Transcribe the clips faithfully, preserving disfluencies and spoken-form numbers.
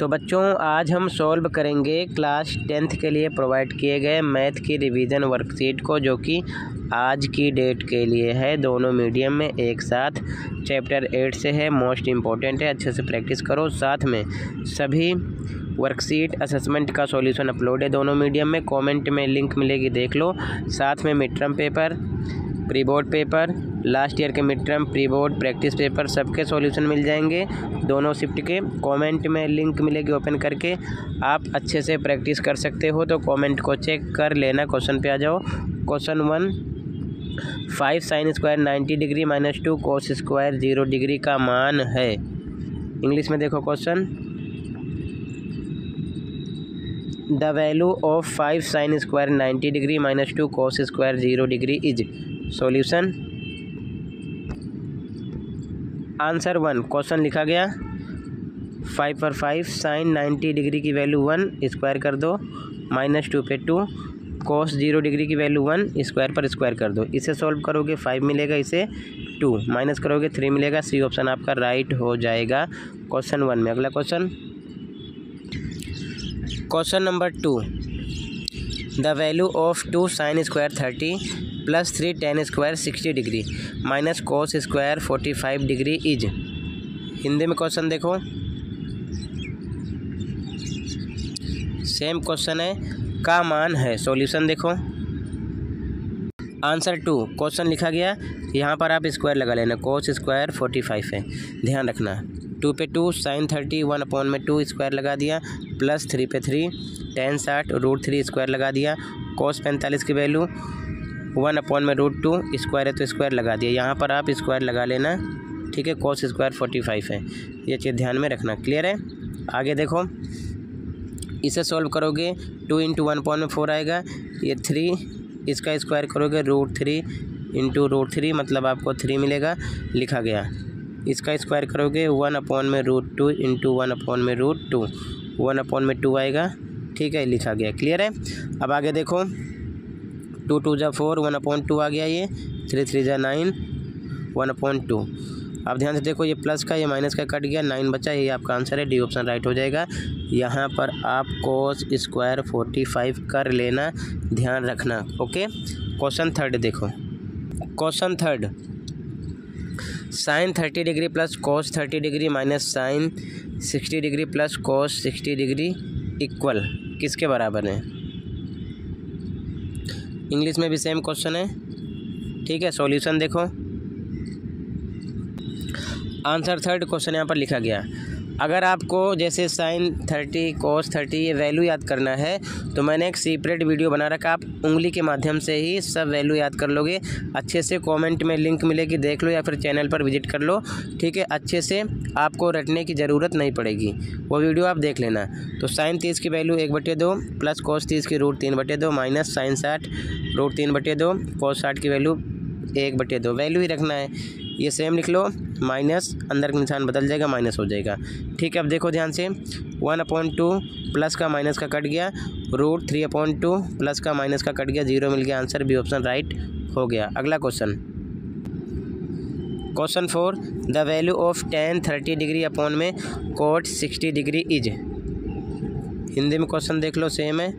तो बच्चों आज हम सॉल्व करेंगे क्लास टेंथ के लिए प्रोवाइड किए गए मैथ की रिवीजन वर्कशीट को, जो कि आज की डेट के लिए है, दोनों मीडियम में एक साथ। चैप्टर एट से है, मोस्ट इम्पॉर्टेंट है, अच्छे से प्रैक्टिस करो। साथ में सभी वर्कशीट असेसमेंट का सॉल्यूशन अपलोड है दोनों मीडियम में, कमेंट में लिंक मिलेगी, देख लो। साथ में mid term paper, pre board paper, last year के mid term, pre board, practice paper, सबके सॉल्यूशन मिल जाएंगे दोनों शिफ्ट के। कमेंट में लिंक मिलेगी, ओपन करके आप अच्छे से प्रैक्टिस कर सकते हो, तो कमेंट को चेक कर लेना। क्वेश्चन पे आ जाओ। Question one, five sine square ninety degree minus two cos square zero degree का मान है। इंग्लिश में देखो question, the value of five sine square ninety degree minus two cos square zero degree is. Solution answer one. Question लिखा गया five पर five, sine ninety degree की value one, square कर दो, माइनस टू पे two, cos zero degree की value one, square पर square कर दो। इसे सॉल्व करोगे फाइव मिलेगा, इसे टू माइनस करोगे थ्री मिलेगा। सी ऑप्शन आपका राइट हो जाएगा क्वेश्चन वन में। अगला question, question number two, the value of two sine square thirty plus three tan square sixty degree minus cos square forty five degree is. Hindi में question देखो, same question है, का मान है। सॉल्यूशन देखो आंसर टू। क्वेश्चन लिखा गया, यहाँ पर आप स्क्वायर लगा लेना, कोस स्क्वायर फोर्टी फाइव है, ध्यान रखना। टू पे two, sine thirty, one upon में टू, स्क्वायर लगा दिया, प्लस थ्री पे थ्री, टेन साठ, रूट थ्री, स्क्वायर लगा दिया, कोस पैंतालीस की वैल्यू वन अपॉन में रूट टू, स्क्वायर है तो स्क्वायर लगा दिया, यहाँ पर आप स्क्वायर लगा लेना, ठीक है। कोस स्क्वायर फोर्टी फाइव है, ये चीज़ ध्यान में रखना, क्लियर है। आगे देखो, इसे सॉल्व करोगे टू इंटू वन अपॉन में फोर आएगा, ये थ्री, इसका स्क्वायर करोगे root three into root three, मतलब आपको थ्री मिलेगा। लिखा गया, इसका स्क्वायर करोगे वन अपॉन में root two into one upon में रूट टू, वन अपॉन में टू आएगा, ठीक है, लिखा गया, क्लियर है। अब आगे देखो, टू टू जा फोर, वन अपॉइंट टू आ गया, ये थ्री थ्री जा नाइन, वन अपॉइंट टू। अब ध्यान से देखो, ये प्लस का, ये माइनस का कट गया, नाइन बचा, ये आपका आंसर है, डी ऑप्शन राइट हो जाएगा। यहाँ पर आप कोस स्क्वायर फोर्टी फाइव कर लेना, ध्यान रखना, ओके। क्वेश्चन थर्ड देखो, question third, sine thirty degree plus cos thirty degree minus sine sixty degree plus cos sixty degree equal किसके बराबर है। इंग्लिश में भी सेम क्वेश्चन है, ठीक है। सॉल्यूशन देखो आंसर थर्ड। क्वेश्चन यहाँ पर लिखा गया, अगर आपको जैसे साइन थर्टी कोस थर्टी ये वैल्यू याद करना है, तो मैंने एक सीपरेट वीडियो बना रखा, आप उंगली के माध्यम से ही सब वैल्यू याद कर लोगे अच्छे से। कमेंट में लिंक मिलेगी, देख लो, या फिर चैनल पर विजिट कर लो, ठीक है। अच्छे से आपको रटने की ज़रूरत नहीं पड़ेगी, वो वीडियो आप देख लेना। तो साइन तीस की वैल्यू एक बटे दो प्लस कोस तीस की रूट तीन बटे दो माइनस साइन साठ रूट तीन बटे दो कोस साठ की वैल्यू एक बटे दो, वैल्यू ही रखना है, ये सेम लिख लो, माइनस अंदर का निशान बदल जाएगा, माइनस हो जाएगा, ठीक है। अब देखो ध्यान से, वन अपॉइंट टू प्लस का माइनस का कट गया, root three upon two plus का माइनस का कट गया, जीरो मिल गया, आंसर बी ऑप्शन राइट हो गया। अगला question, question four, the value of tan thirty degree upon में cot sixty degree is. Hindi में क्वेश्चन देख लो, सेम है,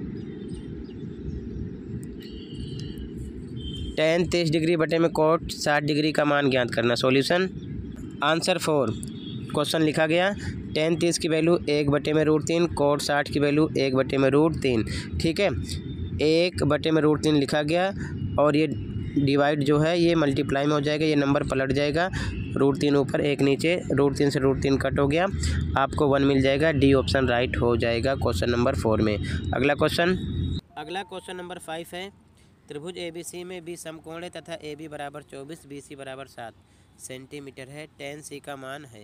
टेन तीस डिग्री बटे में कोट साठ डिग्री का मान ज्ञात करना। Solution answer four. क्वेश्चन लिखा गया, टेन तीस की वैल्यू एक बटे में रूट तीन, कोट साठ की वैल्यू एक बटे में रूट तीन, ठीक है, एक बटे में रूट तीन लिखा गया, और ये डिवाइड जो है ये मल्टीप्लाई में हो जाएगा, ये नंबर पलट जाएगा, रूट तीन ऊपर एक नीचे, रूट तीन से रूट तीन कट हो गया, आपको वन मिल जाएगा, डी ऑप्शन राइट हो जाएगा क्वेश्चन नंबर फोर में। अगला क्वेश्चन, अगला क्वेश्चन नंबर फाइव है, त्रिभुज एबीसी में बी समकोण है तथा ए बी बराबर चौबीस, बी सी बराबर सात सेंटीमीटर है, टेन सी का मान है।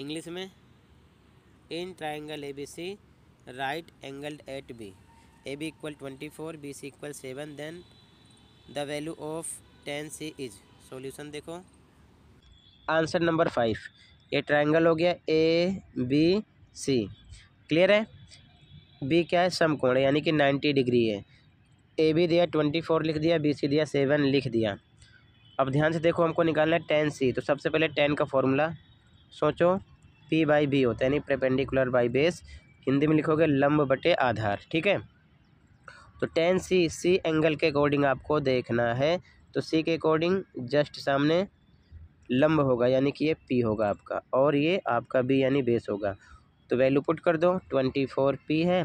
इंग्लिश में, in triangle ABC right angled at B, A B equal twenty four, B C equal seven, then the value of tan C is. Solution देखो आंसर नंबर फाइव, ये triangle हो गया A B C, clear है। B क्या है, समकोण है, यानी कि नाइन्टी डिग्री है, ए बी दिया ट्वेंटी फोर लिख दिया, बी सी दिया सेवन लिख दिया। अब ध्यान से देखो, हमको निकालना है टेन सी, तो सबसे पहले टेन का फॉर्मूला सोचो, पी बाई बी होता है, यानी परपेंडिकुलर बाई बेस, हिंदी में लिखोगे लंब बटे आधार। ठीक है, तो टेन सी, सी एंगल के अकॉर्डिंग आपको देखना है, तो सी के अकॉर्डिंग जस्ट सामने लंब होगा, यानी कि ये पी होगा आपका, और ये आपका बी यानी बेस होगा। तो वैल्यू पुट कर दो, ट्वेंटी फोर पी है,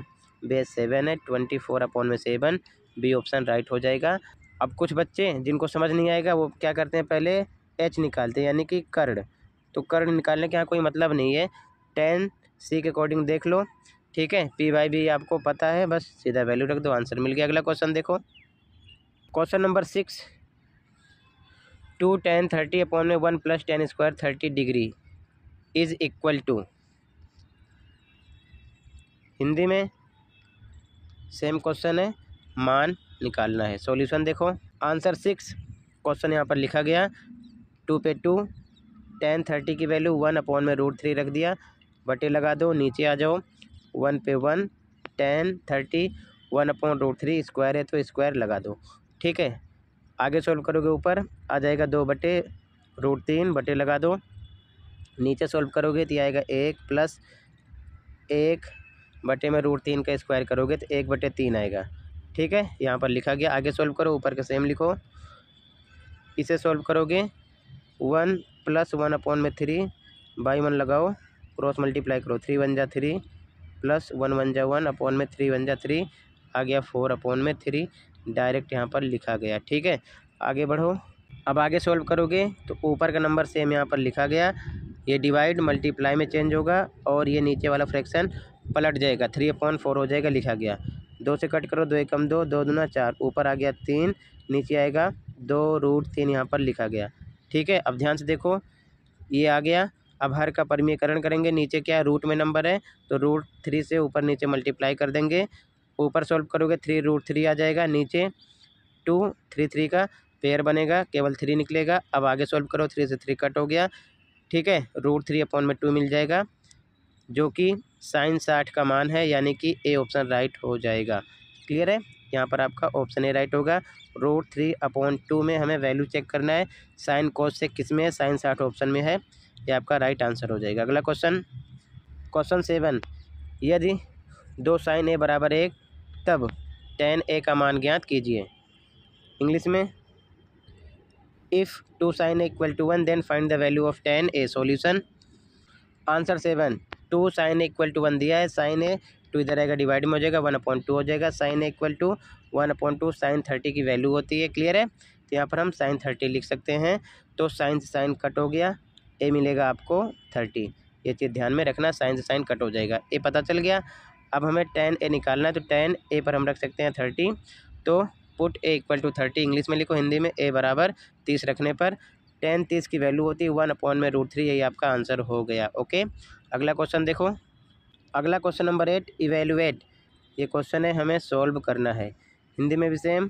बेस सेवन है, ट्वेंटी फोर अपॉन में सेवन, बी ऑप्शन राइट हो जाएगा। अब कुछ बच्चे जिनको समझ नहीं आएगा वो क्या करते हैं, पहले एच निकालते हैं यानी कि कर्ण, तो कर्ण निकालने के यहाँ कोई मतलब नहीं है, टेन सी के अकॉर्डिंग देख लो। ठीक है, पी बाई बी आपको पता है, बस सीधा वैल्यू रख दो, आंसर मिल गया। अगला क्वेश्चन देखो, question number six, two tan thirty upon में one plus tan square thirty degree is equal to, Hindi में सेम क्वेश्चन है, मान निकालना है। सॉल्यूशन देखो, आंसर सिक्स, क्वेश्चन यहाँ पर लिखा गया टू पे टू, टेन थर्टी की वैल्यू वन अपॉन में रूट थ्री रख दिया, बटे लगा दो, नीचे आ जाओ, वन पे one, tan thirty, one upon root three, square है तो स्क्वायर लगा दो। ठीक है, आगे सॉल्व करोगे ऊपर आ जाएगा दो बटे रूट तीन, बटे लगा दो, नीचे सॉल्व करोगे तो आएगा एक प्लस एक, बटे में रूट तीन का स्क्वायर करोगे तो एक बटे तीन आएगा। ठीक है, यहाँ पर लिखा गया, आगे सॉल्व करो, ऊपर का सेम लिखो, इसे सॉल्व करोगे वन प्लस वन अपॉन में थ्री, बाई वन लगाओ, क्रॉस मल्टीप्लाई करो, थ्री वन जा थ्री प्लस वन वन जा वन अपॉन में थ्री वन जा थ्री, आ गया फोर अपॉन में थ्री, डायरेक्ट यहाँ पर लिखा गया। ठीक है, आगे बढ़ो, अब आगे सॉल्व करोगे तो ऊपर का नंबर सेम यहाँ पर लिखा गया, ये डिवाइड मल्टीप्लाई में चेंज होगा और ये नीचे वाला फ्रैक्शन पलट जाएगा, थ्री अपॉन फोर हो जाएगा लिखा गया। दो से कट करो, दो एकम दो, दो दूना चार, ऊपर आ गया तीन, नीचे आएगा दो रूट तीन, यहाँ पर लिखा गया। ठीक है, अब ध्यान से देखो, ये आ गया, अब हर का परमीयकरण करेंगे, नीचे क्या है रूट में नंबर है तो रूट थ्री से ऊपर नीचे मल्टीप्लाई कर देंगे, ऊपर सॉल्व करोगे थ्री रूट थ्री आ जाएगा, नीचे टू थ्री थ्री का पेयर बनेगा, केवल थ्री निकलेगा। अब आगे सॉल्व करो, थ्री से थ्री कट हो गया, ठीक है, रूट थ्री अपॉन में टू मिल जाएगा, जो कि साइन साठ का मान है, यानी कि ए ऑप्शन राइट हो जाएगा। क्लियर है, यहाँ पर आपका ऑप्शन ए राइट होगा। रूट थ्री अपॉन टू में हमें वैल्यू चेक करना है, साइन कोस से किस में है, साइन साठ ऑप्शन में है, ये आपका राइट आंसर हो जाएगा। अगला क्वेश्चन, क्वेश्चन सेवन, यदि दो साइन ए बराबर एक तब टेन ए का मान ज्ञात कीजिए। इंग्लिश में, if two sine A equal to one then find the value of tan A. Solution, answer seven, two sine A equal to one दिया है, साइन ए टू इधर आएगा डिवाइड में हो जाएगा, वन अपॉइंट टू हो जाएगा, sine A equal to one upon two sine thirty की वैल्यू होती है। क्लियर है, तो यहाँ पर हम साइन थर्टी लिख सकते हैं, तो साइन से साइन कट हो गया, ए मिलेगा आपको थर्टी, ये चीज़ ध्यान में रखना, साइन से साइन कट हो जाएगा, ए पता चल गया। अब हमें टेन ए निकालना है, तो टेन ए पर हम रख सकते हैं थर्टी, तो put A equal to thirty, English में लिखो, हिंदी में ए बराबर तीस रखने पर टेन तीस की वैल्यू होती है वन अपॉन में रूट थ्री, यही आपका आंसर हो गया। ओके, अगला क्वेश्चन देखो, अगला क्वेश्चन नंबर एट, इवेलुएट, ये क्वेश्चन है हमें सॉल्व करना है, हिंदी में भी सेम,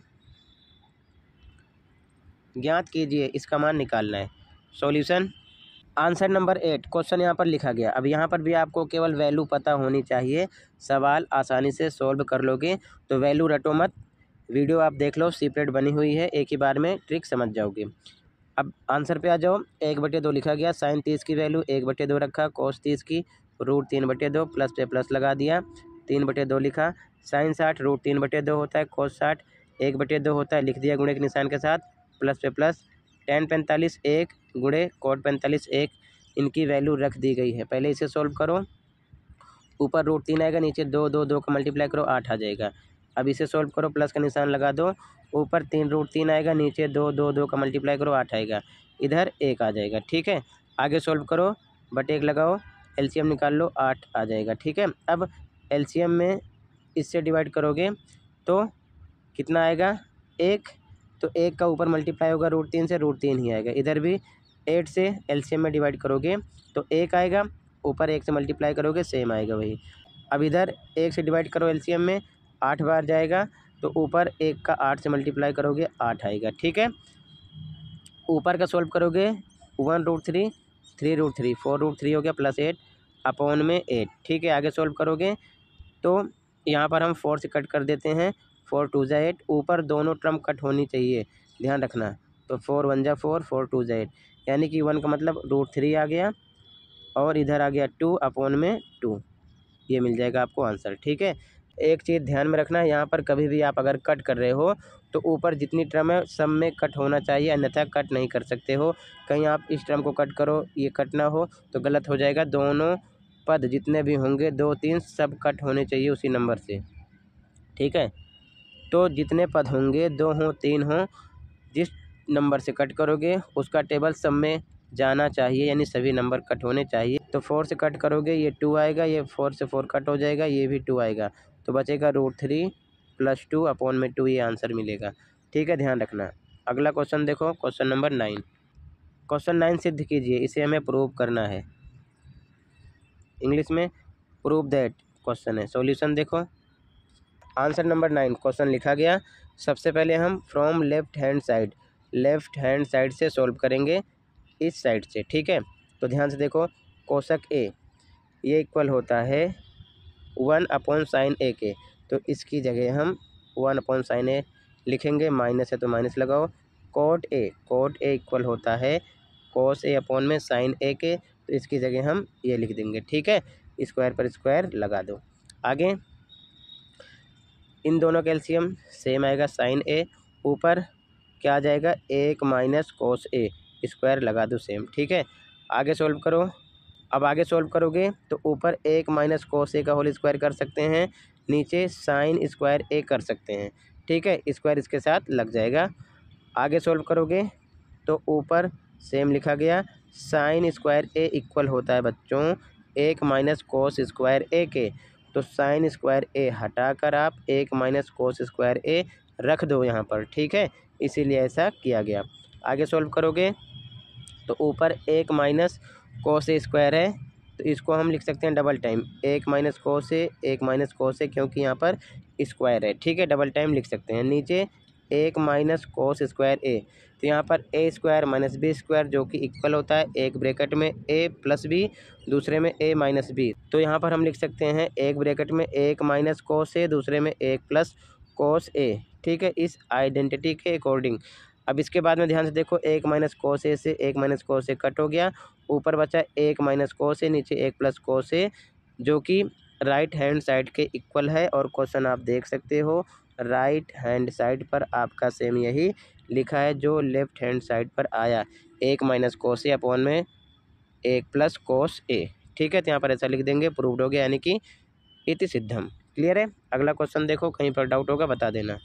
ज्ञात कीजिए, इसका मान निकालना है। Solution, answer number eight, question यहाँ पर लिखा गया, अब यहाँ पर भी आपको केवल वैल्यू पता होनी चाहिए, सवाल आसानी से सॉल्व कर लोगे, तो वैल्यू रटो मत, वीडियो आप देख लो, सीपरेट बनी हुई है, एक ही बार में ट्रिक समझ जाओगे। अब आंसर पे आ जाओ, एक बटे दो लिखा गया, साइन तीस की वैल्यू एक बटे दो रखा, कोस तीस की रूट तीन बटे दो, प्लस पे प्लस लगा दिया, तीन बटे दो लिखा, साइन साठ रूट तीन बटे दो होता है, कोस साठ एक बटे दो होता है, लिख दिया गुणे के निशान के साथ, प्लस पे प्लस, टेन पैंतालीस एक गुणे कोट पैंतालीस एक, इनकी वैल्यू रख दी गई है, पहले इसे सॉल्व करो, ऊपर रूट तीन आएगा, नीचे दो दो दो का मल्टीप्लाई करो आठ आ जाएगा। अब इसे सॉल्व करो, प्लस का निशान लगा दो, ऊपर तीन रूट तीन आएगा, नीचे दो दो दो का मल्टीप्लाई करो आठ आएगा, इधर एक आ जाएगा। ठीक है, आगे सॉल्व करो, बट एक लगाओ, एलसीएम निकाल लो, आठ आ जाएगा। ठीक है, अब एलसीएम में इससे डिवाइड करोगे तो कितना आएगा, एक, तो एक का ऊपर मल्टीप्लाई होगा रूट तीन से, रूट तीन ही आएगा। इधर भी एट से एलसीएम में डिवाइड करोगे तो एक आएगा, ऊपर एक से मल्टीप्लाई करोगे सेम आएगा वही। अब इधर एक से डिवाइड करो एलसीएम में, आठ बार जाएगा, तो ऊपर एक का आठ से मल्टीप्लाई करोगे आठ आएगा। ठीक है, ऊपर का सॉल्व करोगे one root three, three root three, four root three हो गया, प्लस एट अपॉन में एट। ठीक है, आगे सॉल्व करोगे तो यहाँ पर हम फोर से कट कर देते हैं, फोर टू ज़ा एट, ऊपर दोनों टर्म कट होनी चाहिए, ध्यान रखना, तो फोर वन जा फोर, फोर टू ज़ा एट, यानी कि वन का मतलब रूट थ्री आ गया और इधर आ गया टू अपॉन में टू, ये मिल जाएगा आपको आंसर। ठीक है, एक चीज़ ध्यान में रखना है, यहाँ पर कभी भी आप अगर कट कर रहे हो तो ऊपर जितनी टर्म है सब में कट होना चाहिए, अन्यथा कट नहीं कर सकते हो। कहीं आप इस टर्म को कट करो, ये कट ना हो तो गलत हो जाएगा। दोनों पद जितने भी होंगे दो तीन सब कट होने चाहिए उसी नंबर से। ठीक है, तो जितने पद होंगे दो हों तीन हों, जिस नंबर से कट करोगे उसका टेबल सब में जाना चाहिए, यानी सभी नंबर कट होने चाहिए। तो फोर से कट करोगे ये टू आएगा, ये फोर से फोर कट हो जाएगा, ये भी टू आएगा, तो बचेगा root three plus two upon में टू, ये आंसर मिलेगा। ठीक है, ध्यान रखना। अगला क्वेश्चन देखो, question number nine. Question nine सिद्ध कीजिए, इसे हमें प्रूव करना है। इंग्लिश में प्रूव दैट क्वेश्चन है। सॉल्यूशन देखो, आंसर नंबर नाइन क्वेश्चन लिखा गया। सबसे पहले हम from left hand side, left hand side से सॉल्व करेंगे, इस साइड से। ठीक है, तो ध्यान से देखो, कोशक ए ये इक्वल होता है वन अपॉन साइन ए के, तो इसकी जगह हम वन अपॉन साइन ए लिखेंगे, माइनस है तो माइनस लगाओ। Cot A, cot A equal होता है कोस ए अपॉन में साइन ए के, तो इसकी जगह हम ये लिख देंगे। ठीक है, स्क्वायर पर स्क्वायर लगा दो। आगे इन दोनों कैल्शियम सेम आएगा, साइन ए ऊपर क्या आ जाएगा एक माइनस कोस ए, स्क्वायर लगा दो सेम। ठीक है, आगे सॉल्व करो। अब आगे सॉल्व करोगे तो ऊपर एक माइनस कोस ए का होल स्क्वायर कर सकते हैं, नीचे साइन स्क्वायर ए कर सकते हैं। ठीक है, स्क्वायर इसके साथ लग जाएगा। आगे सॉल्व करोगे तो ऊपर सेम लिखा गया, साइन स्क्वायर ए इक्वल होता है बच्चों एक माइनस कोस स्क्वायर ए के, तो साइन स्क्वायर ए हटा कर आप एक माइनस कोस स्क्वायर ए रख दो यहाँ पर। ठीक है, इसीलिए ऐसा किया गया। आगे सॉल्व करोगे तो ऊपर एक माइनस कोस ए स्क्वायर है, तो इसको हम लिख सकते हैं डबल टाइम, एक माइनस कोस ए एक माइनस कोस ए, क्योंकि यहाँ पर स्क्वायर है। ठीक है, डबल टाइम लिख सकते हैं। नीचे एक माइनस कोस स्क्वायर ए, तो यहाँ पर A square minus B square जो कि इक्वल होता है, एक ब्रैकेट में ए प्लस बी, दूसरे में ए माइनस बी, तो यहाँ पर हम लिख सकते हैं एक ब्रैकेट में एक माइनस कोस ए, दूसरे में एक प्लस कोस ए। ठीक है, इस आइडेंटिटी के अकॉर्डिंग। अब इसके बाद में ध्यान से देखो, एक माइनस कोस ए से एक माइनस कोस ए कट हो गया, ऊपर बचा एक माइनस कोस ए, नीचे एक प्लस कोस ए, जो कि राइट हैंड साइड के इक्वल है। और क्वेश्चन आप देख सकते हो, राइट हैंड साइड पर आपका सेम यही लिखा है जो लेफ्ट हैंड साइड पर आया, एक माइनस कोस ए अपॉन में एक प्लस कोस ए। ठीक है, तो यहाँ पर ऐसा लिख देंगे, प्रूव्ड हो गया, यानी कि इति सिद्धम। क्लियर है। अगला क्वेश्चन देखो, कहीं पर डाउट होगा बता देना।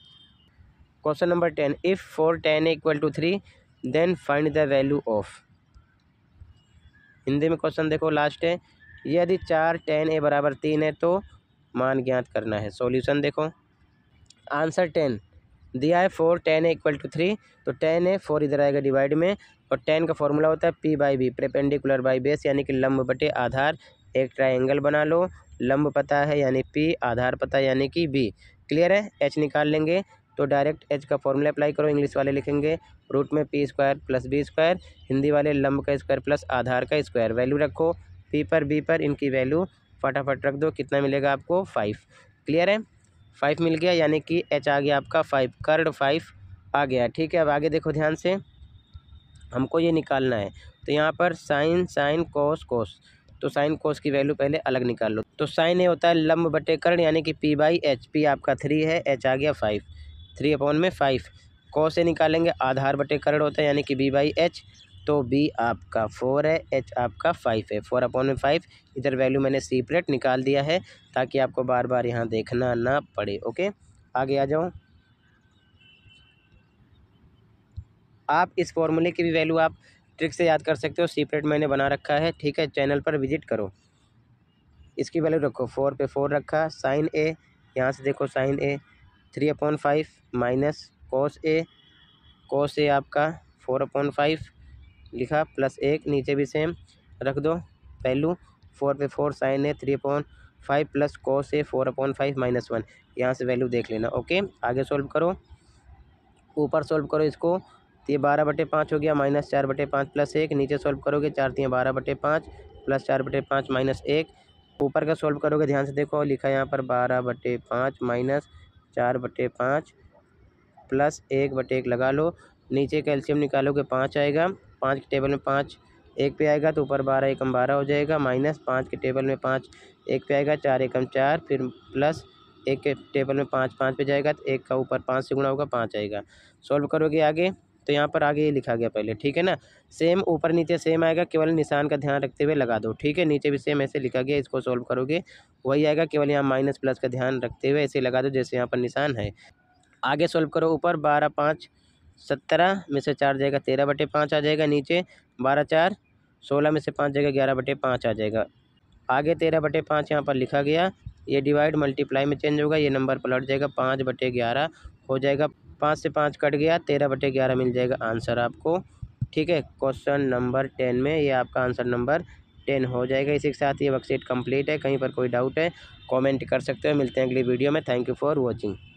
Question number ten, if four tan A equal to three then find the value of. Hindi में क्वेश्चन देखो, लास्ट है, यदि चार टेन ए बराबर तीन है तो मान ज्ञात करना है। सॉल्यूशन देखो, आंसर टेन दिया है, four tan A equal to three, तो टेन ए फोर इधर आएगा डिवाइड में, और टेन का फॉर्मूला होता है P by B, perpendicular by base, यानी कि लंब बटे आधार। एक ट्राइंगल बना लो, लंब पता है यानी पी, आधार पता है यानी कि बी। क्लियर है। एच निकाल लेंगे तो डायरेक्ट एच का फॉर्मूला अप्लाई करो, इंग्लिश वाले लिखेंगे रूट में P square plus B square, Hindi वाले लंब का स्क्वायर प्लस आधार का स्क्वायर। वैल्यू रखो पी पर बी पर, इनकी वैल्यू फटाफट रख दो, कितना मिलेगा आपको फाइव। क्लियर है, फाइव मिल गया, यानी कि एच आ गया आपका फाइव, कर्ड फाइव आ गया। ठीक है, अब आगे देखो ध्यान से, हमको ये निकालना है, तो यहाँ पर साइन साइन कोस कोस, तो साइन कोस की वैल्यू पहले अलग निकाल लो। तो साइन ये होता है लंब बटे कर्ण, यानी कि पी बाई एच, पी आपका थ्री है, एच आ गया फाइव, थ्री अपॉन में फाइव। कोस से निकालेंगे, आधार बटे कर्ण होता है यानी कि बी बाई एच, तो बी आपका फोर है, एच आपका फाइव है, फोर अपॉन में फाइव। इधर वैल्यू मैंने सेपरेट निकाल दिया है ताकि आपको बार बार यहाँ देखना ना पड़े। ओके, आगे आ जाओ। आप इस फॉर्मूले की भी वैल्यू आप ट्रिक से याद कर सकते हो, सेपरेट मैंने बना रखा है। ठीक है, चैनल पर विजिट करो। इसकी वैल्यू रखो, फोर पे फोर रखा, साइन ए यहाँ से देखो, sine A three upon five minus cos A, cos A आपका फोर अपॉन फाइव लिखा, प्लस एक, नीचे भी सेम रख दो वैल्यू, फोर पे four sine A three upon five plus cos A four upon five minus one, यहाँ से वैल्यू देख लेना। ओके, आगे सॉल्व करो, ऊपर सॉल्व करो इसको, तो ये बारह बटे पाँच हो गया माइनस चार बटे पाँच प्लस एक, नीचे सॉल्व करोगे चार तीन बारह बटे पाँच प्लस चार बटे पाँच माइनस एक। ऊपर का सॉल्व करोगे ध्यान से देखो, लिखा यहाँ पर बारह बटे पाँच माइनस चार बटे पाँच प्लस एक बटे एक लगा लो। नीचे कैल्शियम निकालोगे पाँच आएगा, पाँच के टेबल में पाँच एक पे आएगा तो ऊपर बारह एकम बारह हो जाएगा, माइनस पाँच के टेबल में पाँच एक पे आएगा, चार एकम चार, फिर प्लस एक के टेबल में पाँच पाँच पे जाएगा तो एक का ऊपर पाँच से गुणा होगा पाँच आएगा। सॉल्व करोगे आगे तो यहाँ पर आगे ये लिखा गया पहले, ठीक है ना, सेम ऊपर नीचे सेम आएगा, केवल निशान का ध्यान रखते हुए लगा दो। ठीक है, नीचे भी सेम ऐसे लिखा गया, इसको सॉल्व करोगे वही आएगा, केवल यहाँ माइनस प्लस का ध्यान रखते हुए ऐसे लगा दो जैसे यहाँ पर निशान है। आगे सॉल्व करो, ऊपर बारह पाँच सत्रह में से चार जाएगा तेरह बटे पाँच आ जाएगा, नीचे बारह चार सोलह में से पाँच जाएगा ग्यारह बटे पाँच आ जाएगा। आगे तेरह बटे पाँच यहाँ पर लिखा गया, ये डिवाइड मल्टीप्लाई में चेंज होगा, ये नंबर पलट जाएगा, पाँच बटे ग्यारह हो जाएगा, पाँच से पाँच कट गया, तेरह बटे ग्यारह मिल जाएगा आंसर आपको। ठीक है, क्वेश्चन नंबर टेन में ये आपका आंसर नंबर टेन हो जाएगा। इसी के साथ ये वर्कशीट कंप्लीट है, कहीं पर कोई डाउट है कमेंट कर सकते हो। मिलते हैं अगली वीडियो में, थैंक यू फॉर वॉचिंग।